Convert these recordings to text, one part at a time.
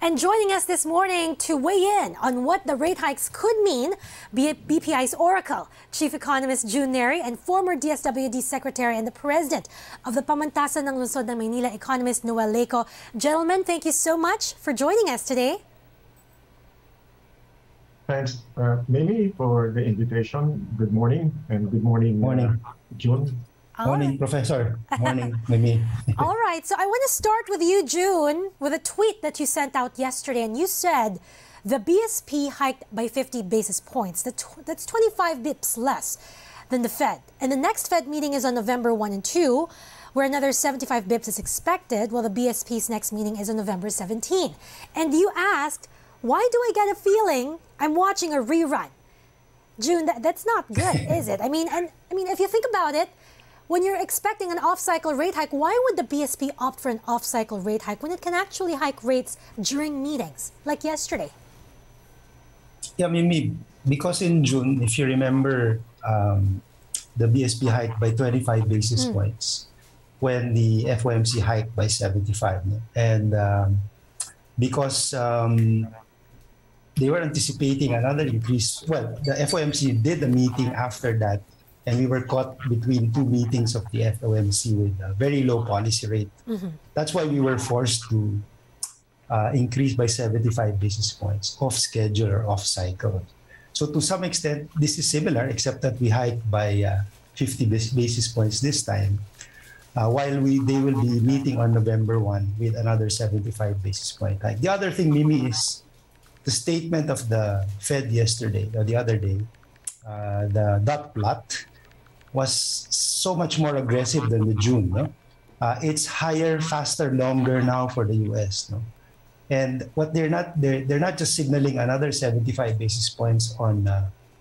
And joining us this morning to weigh in on what the rate hikes could mean, BPI's Oracle, Chief Economist Jun Neri, and former DSWD Secretary and the President of the Pamantasan ng Lunsod ng Maynila, economist Noel Leco. Gentlemen, thank you so much for joining us today. Thanks, Mimi, for the invitation. Good morning, and good morning, Jun. Morning, Professor. Morning, Mimi. All right, so I want to start with you, June, with a tweet that you sent out yesterday, and you said the BSP hiked by 50 basis points. That's 25 bips less than the Fed. And the next Fed meeting is on November 1 and 2, where another 75 bips is expected, while the BSP's next meeting is on November 17. And you asked, why do I get a feeling I'm watching a rerun? June, that's not good, is it? I mean, if you think about it, when you're expecting an off-cycle rate hike, why would the BSP opt for an off-cycle rate hike when it can actually hike rates during meetings, like yesterday? Yeah, Mimi, because in June, if you remember, the BSP hiked by 25 basis points when the FOMC hiked by 75. And because they were anticipating another increase, well, the FOMC did a meeting after that, and we were caught between two meetings of the FOMC with a very low policy rate. That's why we were forced to increase by 75 basis points off schedule or off cycle. So to some extent, this is similar, except that we hiked by 50 basis points this time, while they will be meeting on November 1 with another 75 basis point hike. The other thing, Mimi, is the statement of the Fed yesterday, or the other day, the dot plot was so much more aggressive than the June. No? It's higher, faster, longer now for the U.S. No? And what they're not just signaling another 75 basis points on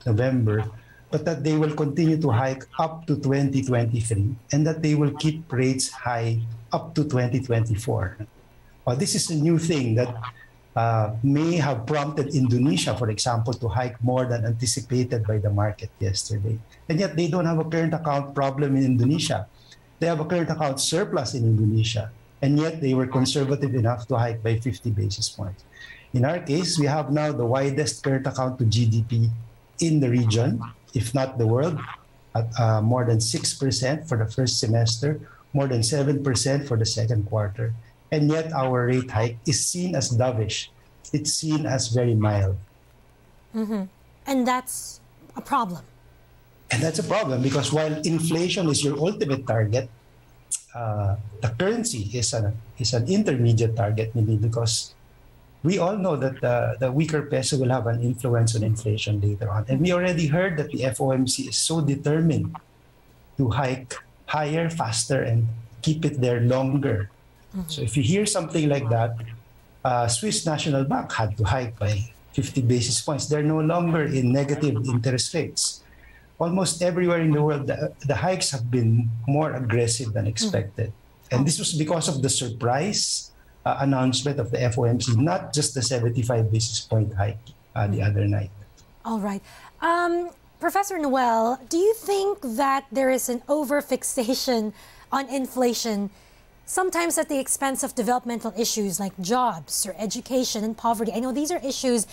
November, but that they will continue to hike up to 2023 and that they will keep rates high up to 2024. Well, this is a new thing that may have prompted Indonesia, for example, to hike more than anticipated by the market yesterday. And yet they don't have a current account problem in Indonesia. They have a current account surplus in Indonesia. And yet they were conservative enough to hike by 50 basis points. In our case, we have now the widest current account to GDP in the region, if not the world, at more than 6% for the first semester, more than 7% for the second quarter. And yet our rate hike is seen as dovish. It's seen as very mild. And that's a problem. And that's a problem because while inflation is your ultimate target, the currency is an intermediate target, maybe, because we all know that the weaker peso will have an influence on inflation later on. And we already heard that the FOMC is so determined to hike higher, faster, and keep it there longer. So if you hear something like that, Swiss National Bank had to hike by 50 basis points. They're no longer in negative interest rates. Almost everywhere in the world, the hikes have been more aggressive than expected. And this was because of the surprise announcement of the FOMC, not just the 75 basis point hike the other night. All right. Professor Noel, do you think that there is an overfixation on inflation sometimes at the expense of developmental issues like jobs or education and poverty? I know these are issues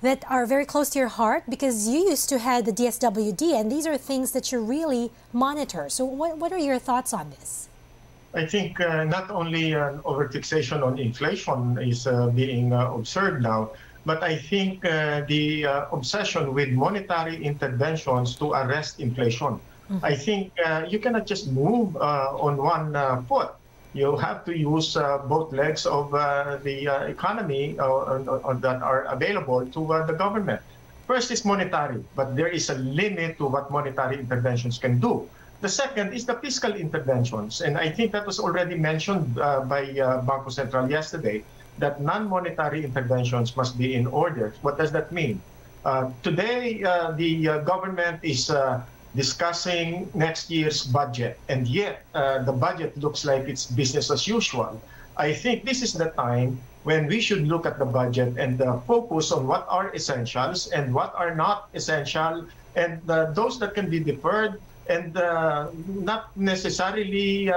that are very close to your heart because you used to head the DSWD, and these are things that you really monitor. So what are your thoughts on this? I think not only an overfixation on inflation is being observed now, but I think the obsession with monetary interventions to arrest inflation. I think you cannot just move on one foot. You have to use both legs of the economy that are available to the government. First is monetary, but there is a limit to what monetary interventions can do. The second is the fiscal interventions. And I think that was already mentioned by Banco Central yesterday, that non-monetary interventions must be in order. What does that mean? Today, the government is discussing next year's budget, and yet the budget looks like it's business as usual. I think this is the time when we should look at the budget and focus on what are essentials and what are not essential, and those that can be deferred, and not necessarily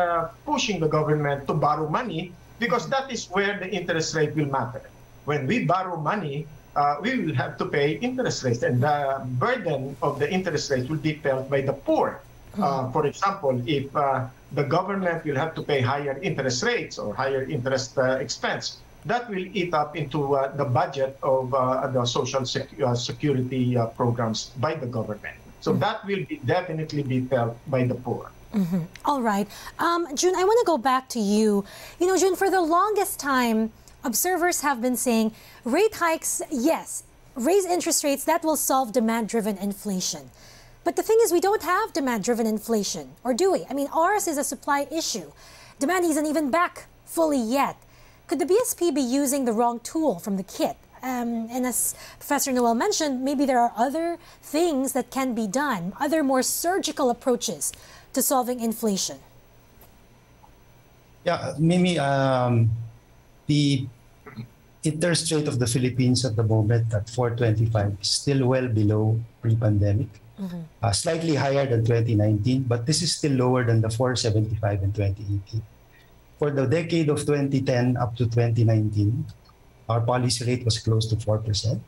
pushing the government to borrow money, because that is where the interest rate will matter. when we borrow money, we will have to pay interest rates, and the burden of the interest rates will be felt by the poor. For example, if the government will have to pay higher interest rates or higher interest expense, that will eat up into the budget of the social security programs by the government. So that will be definitely be felt by the poor. All right. Jun, I want to go back to you. You know, Jun, for the longest time, observers have been saying rate hikes, yes, raise interest rates, that will solve demand-driven inflation. But the thing is, we don't have demand-driven inflation, or do we? I mean, ours is a supply issue. Demand isn't even back fully yet. Could the BSP be using the wrong tool from the kit? And as Professor Noel mentioned, maybe there are other things that can be done, other more surgical approaches to solving inflation. Yeah, Mimi, the interest rate of the Philippines at the moment at 4.25 is still well below pre-pandemic, slightly higher than 2019, but this is still lower than the 4.75 in 2018. For the decade of 2010 up to 2019, our policy rate was close to 4%,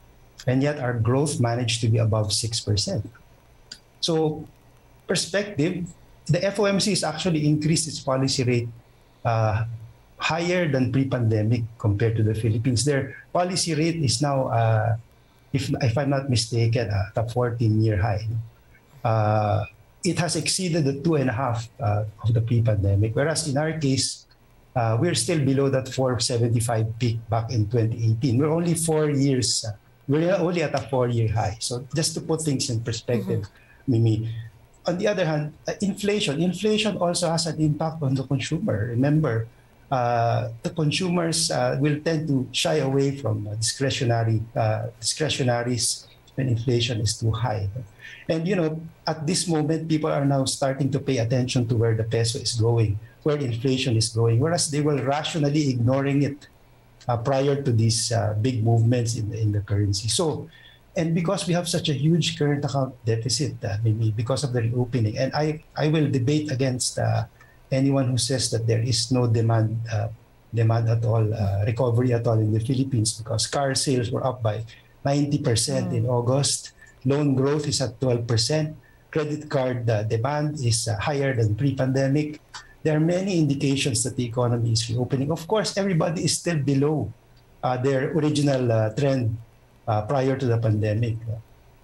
and yet our growth managed to be above 6%. So perspective, the FOMC has actually increased its policy rate higher than pre-pandemic compared to the Philippines. Their policy rate is now, if I'm not mistaken, at a 14-year high. It has exceeded the 2.5 of the pre-pandemic, whereas in our case, we're still below that 4.75 peak back in 2018. We're only 4 years, we're only at a 4-year high. So just to put things in perspective, Mimi. On the other hand, inflation also has an impact on the consumer. Remember, the consumers will tend to shy away from discretionaries when inflation is too high. And you know, at this moment, people are now starting to pay attention to where the peso is going, where inflation is going, whereas they were rationally ignoring it prior to these big movements in the currency. So, and because we have such a huge current account deficit, maybe because of the reopening, and I will debate against anyone who says that there is no demand at all, recovery at all in the Philippines, because car sales were up by 90% in August, loan growth is at 12%, credit card demand is higher than pre-pandemic. There are many indications that the economy is reopening. Of course, everybody is still below their original trend prior to the pandemic.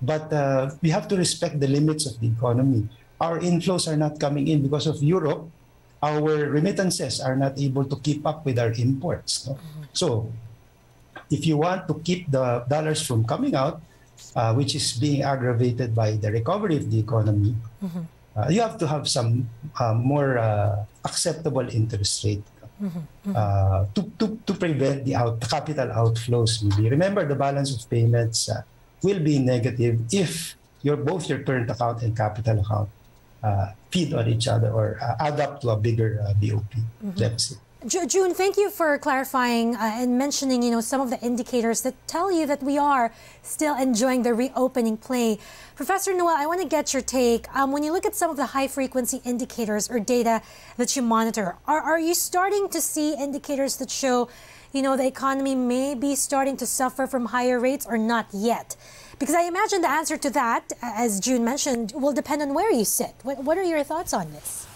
But we have to respect the limits of the economy. Our inflows are not coming in because of Europe. Our remittances are not able to keep up with our imports. No? So if you want to keep the dollars from coming out, which is being aggravated by the recovery of the economy, you have to have some more acceptable interest rate. To prevent the capital outflows. Maybe. Remember, the balance of payments will be negative if both your current account and capital account feed on each other or add up to a bigger BOP deficit. Jun, thank you for clarifying and mentioning, you know, some of the indicators that tell you that we are still enjoying the reopening play. Professor Noel, I want to get your take. When you look at some of the high-frequency indicators or data that you monitor, are you starting to see indicators that show, you know, the economy may be starting to suffer from higher rates or not yet? Because I imagine the answer to that, as Jun mentioned, will depend on where you sit. What are your thoughts on this?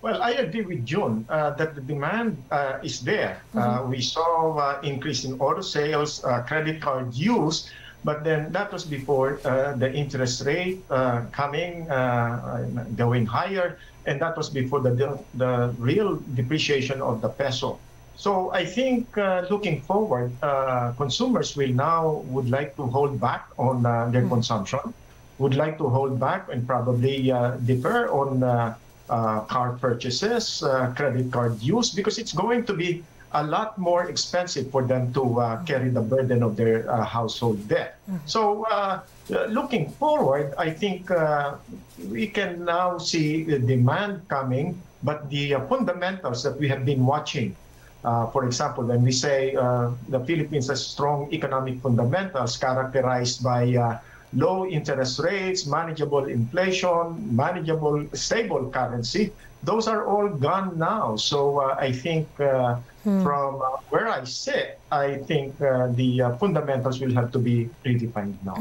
Well, I agree with Jun that the demand is there. We saw increase in auto sales, credit card use, but then that was before the interest rate going higher, and that was before the real depreciation of the peso. So I think looking forward, consumers will now like to hold back on their consumption, would like to hold back and probably defer on car purchases, credit card use, because it's going to be a lot more expensive for them to carry the burden of their household debt. So looking forward, I think we can now see the demand coming, but the fundamentals that we have been watching, for example, when we say the Philippines has strong economic fundamentals characterized by low interest rates, manageable inflation, manageable stable currency, those are all gone now. So I think From where I sit, I think the fundamentals will have to be redefined now.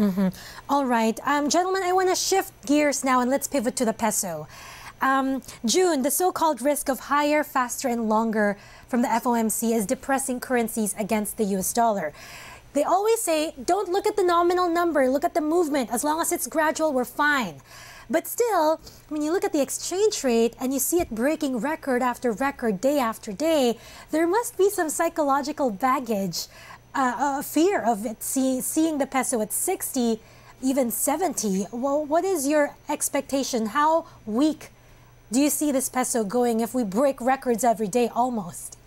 All right. Gentlemen, I want to shift gears now and let's pivot to the peso. June, the so-called risk of higher, faster, and longer from the FOMC is depressing currencies against the US dollar. They always say, don't look at the nominal number, look at the movement. As long as it's gradual, we're fine. But still, when you look at the exchange rate and you see it breaking record after record, day after day, there must be some psychological baggage, fear of it seeing the peso at 60, even 70. Well, what is your expectation? How weak do you see this peso going if we break records every day almost?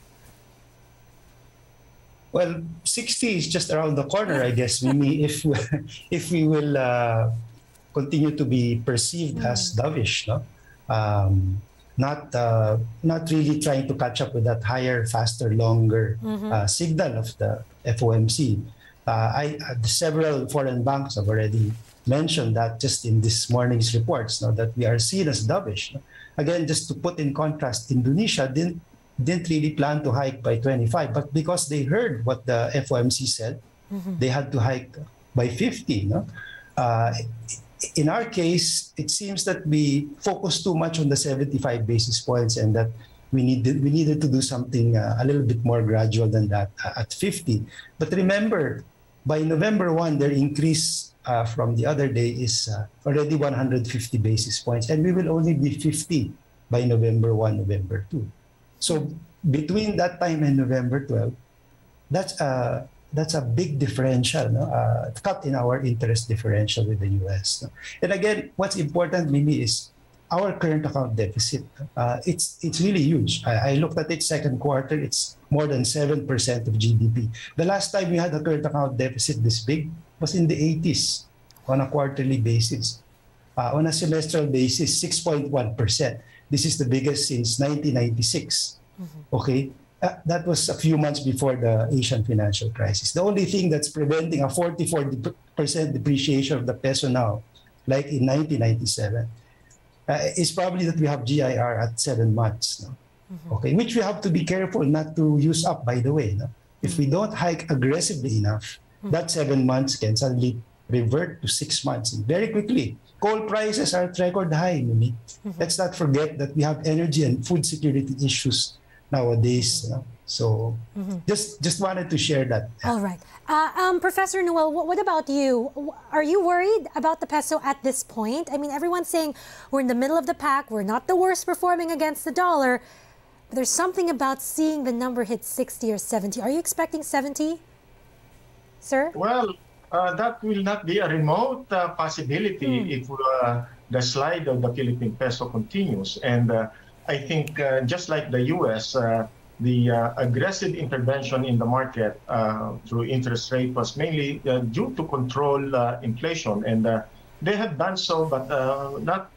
Well, 60 is just around the corner, I guess. if we will continue to be perceived as dovish, no? Not really trying to catch up with that higher, faster, longer signal of the FOMC. Several foreign banks have already mentioned that just in this morning's reports, no, that we are seen as dovish. No? Again, just to put in contrast, Indonesia didn't really plan to hike by 25, but because they heard what the FOMC said, they had to hike by 50. No? In our case, it seems that we focused too much on the 75 basis points and that we needed to do something a little bit more gradual than that at 50. But remember, by November 1, their increase from the other day is already 150 basis points, and we will only be 50 by November 1, November 2. So between that time and November 12, that's a big differential, no? Cut in our interest differential with the U.S. No? And again, what's important, Mimi, is our current account deficit. It's really huge. I looked at it second quarter. It's more than 7% of GDP. The last time we had a current account deficit this big was in the 80s on a quarterly basis. On a semestral basis, 6.1%. This is the biggest since 1996. Okay, that was a few months before the Asian financial crisis. The only thing that's preventing a 40% depreciation of the peso now, like in 1997, is probably that we have GIR at 7 months. No? Okay, which we have to be careful not to use up, by the way. No? If we don't hike aggressively enough, that 7 months can suddenly revert to 6 months very quickly. Coal prices are at record high. Mimi. Let's not forget that we have energy and food security issues nowadays. You know? So just wanted to share that. All right. Professor Noel, what about you? Are you worried about the peso at this point? I mean, everyone's saying we're in the middle of the pack. We're not the worst performing against the dollar. But there's something about seeing the number hit 60 or 70. Are you expecting 70, sir? Well, that will not be a remote possibility if the slide of the Philippine peso continues. And I think just like the U.S., the aggressive intervention in the market through interest rate was mainly due to control inflation. And they have done so, but not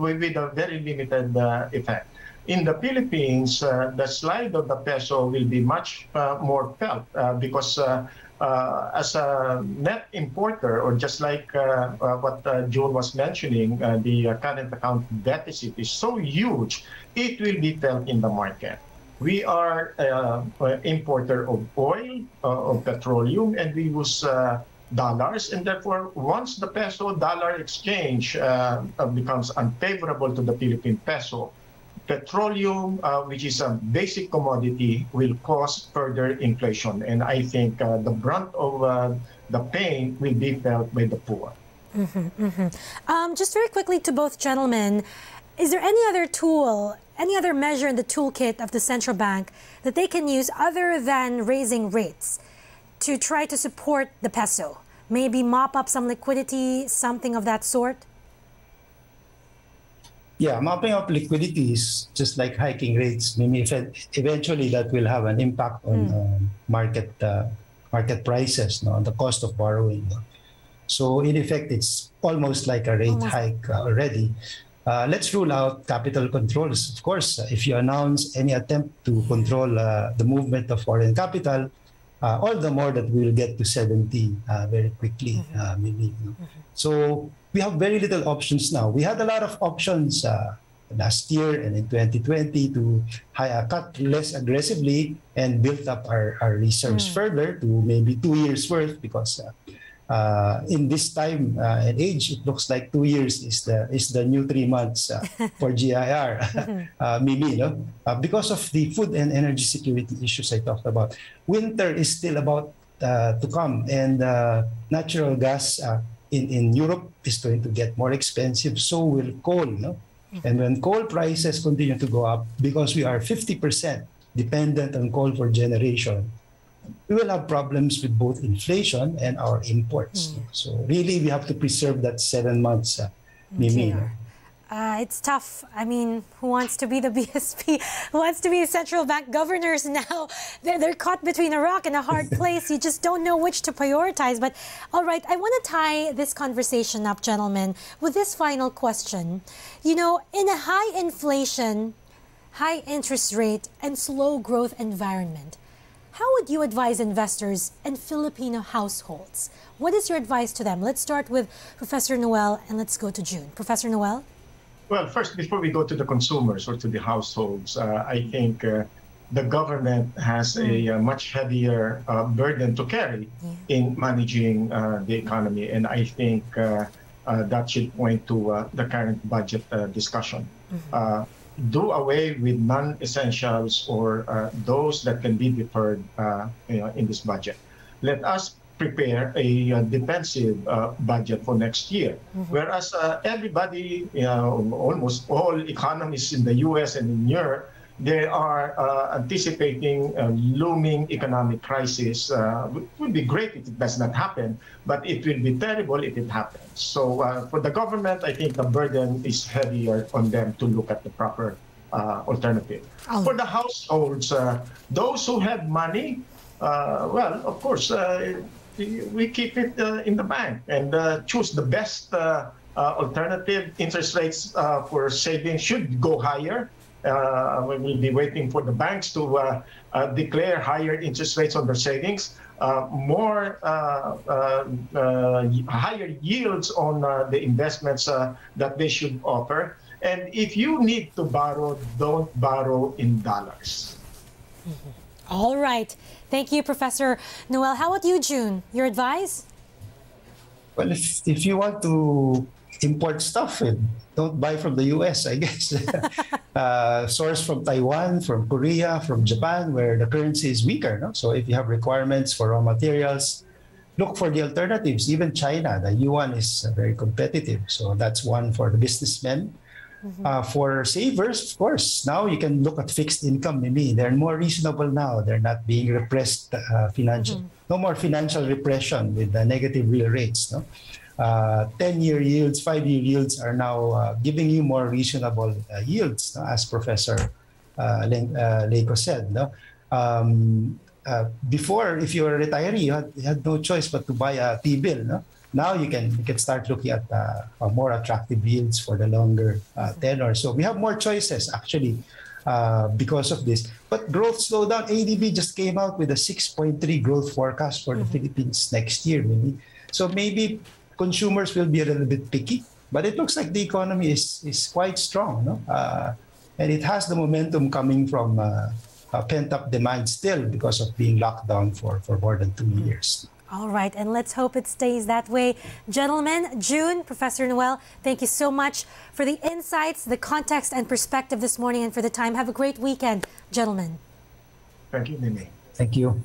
with a very limited effect. In the Philippines, the slide of the peso will be much more felt because as a net importer, or just like what June was mentioning, the current account deficit is so huge, it will be felt in the market. We are an importer of oil, of petroleum, and we use dollars. And therefore, once the peso-dollar exchange becomes unfavorable to the Philippine peso, petroleum, which is a basic commodity, will cause further inflation. And I think the brunt of the pain will be felt by the poor. Just very quickly to both gentlemen, is there any other tool, any other measure in the toolkit of the central bank that they can use other than raising rates to try to support the peso? Maybe mop up some liquidity, something of that sort? Yeah, mopping up liquidity is just like hiking rates. Maybe eventually that will have an impact on market prices, no, on the cost of borrowing. No? So in effect, it's almost like a rate hike already. Let's rule out capital controls. Of course, if you announce any attempt to control the movement of foreign capital, all the more that we'll get to 70 very quickly, maybe. No? So we have very little options now. We had a lot of options last year and in 2020 to cut less aggressively and built up our reserves further to maybe 2 years worth, because in this time and age, it looks like 2 years is the new 3 months for GIR, maybe, no? Because of the food and energy security issues I talked about. Winter is still about to come, and natural gas in Europe is going to get more expensive. So will coal, no? And when coal prices continue to go up, because we are 50% dependent on coal for generation, we will have problems with both inflation and our imports. So really, we have to preserve that 7 months. Mimi. It's tough. I mean, who wants to be the BSP? Who wants to be central bank governors now? They're caught between a rock and a hard place. You just don't know which to prioritize. But all right, I want to tie this conversation up, gentlemen, with this final question. You know, in a high inflation, high interest rate, and slow growth environment, how would you advise investors and Filipino households? What is your advice to them? Let's start with Professor Noel and let's go to June. Professor Noel? Well, first, before we go to the consumers or to the households, I think the government has a much heavier burden to carry in managing the economy. And I think that should point to the current budget discussion. Do away with non-essentials or those that can be deferred in this budget. Let us prepare a defensive budget for next year, whereas everybody, almost all economists in the U.S. and in Europe, they are anticipating a looming economic crisis. It would be great if it does not happen, but it will be terrible if it happens. So for the government, I think the burden is heavier on them to look at the proper alternative. For the households, those who have money, well, of course, we keep it in the bank and choose the best alternative. Interest rates for savings should go higher. We will be waiting for the banks to declare higher interest rates on their savings, higher yields on the investments that they should offer. And if you need to borrow, don't borrow in dollars. All right. Thank you, Professor Noel. How about you, June? Your advice? Well, if you want to import stuff, don't buy from the US, I guess. Source from Taiwan, from Korea, from Japan, where the currency is weaker. No? So if you have requirements for raw materials, look for the alternatives. Even China, the yuan is very competitive. So that's one for the businessmen. For savers, of course, now you can look at fixed income. Maybe they're more reasonable now. They're not being repressed financially. No more financial repression with the negative real rates. No? 10-year yields, 5-year yields are now giving you more reasonable yields, no? As Professor Leco said. No? Before, if you were a retiree, you had no choice but to buy a T-bill. No? Now you can start looking at more attractive yields for the longer tenor. So we have more choices, actually, because of this. But growth slowed down. ADB just came out with a 6.3 growth forecast for the Philippines next year, maybe. So maybe consumers will be a little bit picky, but it looks like the economy is quite strong, no? And it has the momentum coming from pent-up demand still because of being locked down for more than 2 years. All right, and let's hope it stays that way. Gentlemen, June, Professor Noel, thank you so much for the insights, the context, and perspective this morning and for the time. Have a great weekend, gentlemen. Thank you, Mimi. Thank you.